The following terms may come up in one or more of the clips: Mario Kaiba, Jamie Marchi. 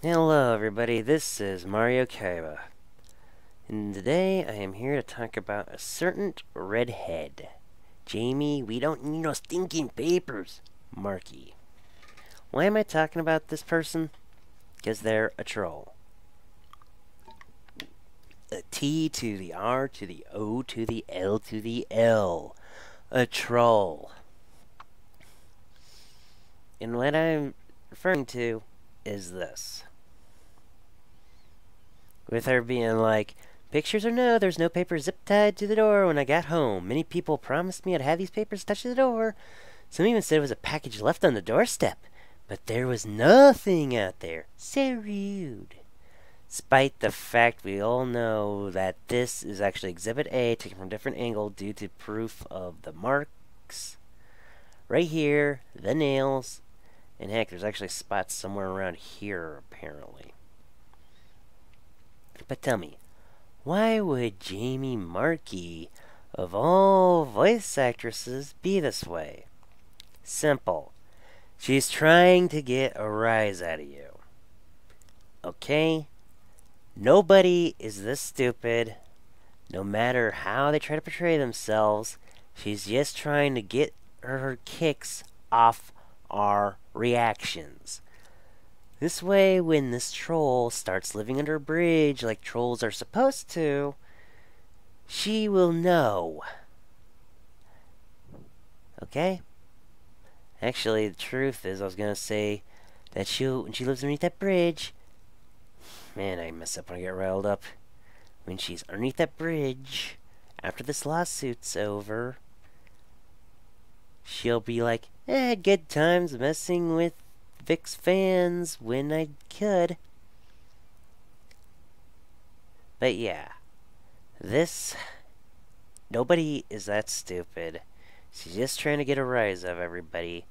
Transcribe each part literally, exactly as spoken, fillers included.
Hello everybody, this is Mario Kaiba, and today I am here to talk about a certain redhead. Jamie, we don't need no stinking papers, Marchi. Why am I talking about this person? Because they're a troll. A T to the R to the O to the L to the L. A troll. And what I'm referring to is this. With her being like, pictures or no, there's no paper zip tied to the door when I got home. Many people promised me I'd have these papers attached to the door. Some even said it was a package left on the doorstep. But there was nothing out there. So rude. Despite the fact we all know that this is actually Exhibit A, taken from a different angle due to proof of the marks. Right here, the nails, and heck, there's actually spots somewhere around here, apparently. But tell me, why would Jamie Marchi, of all voice actresses, be this way? Simple. She's trying to get a rise out of you. Okay? Nobody is this stupid. No matter how they try to portray themselves, she's just trying to get her kicks off our reactions. This way, when this troll starts living under a bridge like trolls are supposed to, she will know. Okay? Actually, the truth is, I was gonna say that she, when she lives underneath that bridge, man, I mess up when I get riled up. When she's underneath that bridge, after this lawsuit's over, she'll be like, I had good times messing with Vic's fans when I could. But yeah, this, nobody is that stupid. She's just trying to get a rise out of everybody.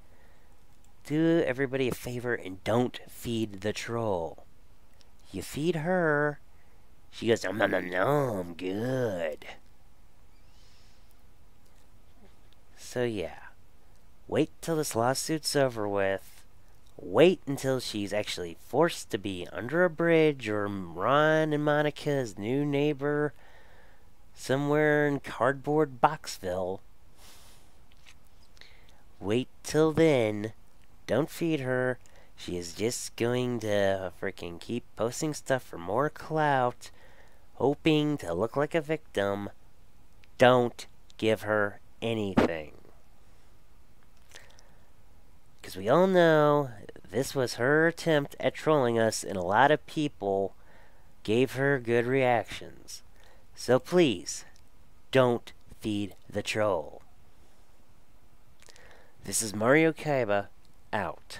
Do everybody a favor and don't feed the troll. You feed her, she goes, nom nom nom nom, good. So yeah. Wait till this lawsuit's over with. Wait until she's actually forced to be under a bridge, or Ron and Monica's new neighbor somewhere in Cardboard Boxville. Wait till then. Don't feed her. She is just going to freaking keep posting stuff for more clout, hoping to look like a victim. Don't give her anything. Because we all know this was her attempt at trolling us, and a lot of people gave her good reactions. So please, don't feed the troll. This is Mario Kaiba, out.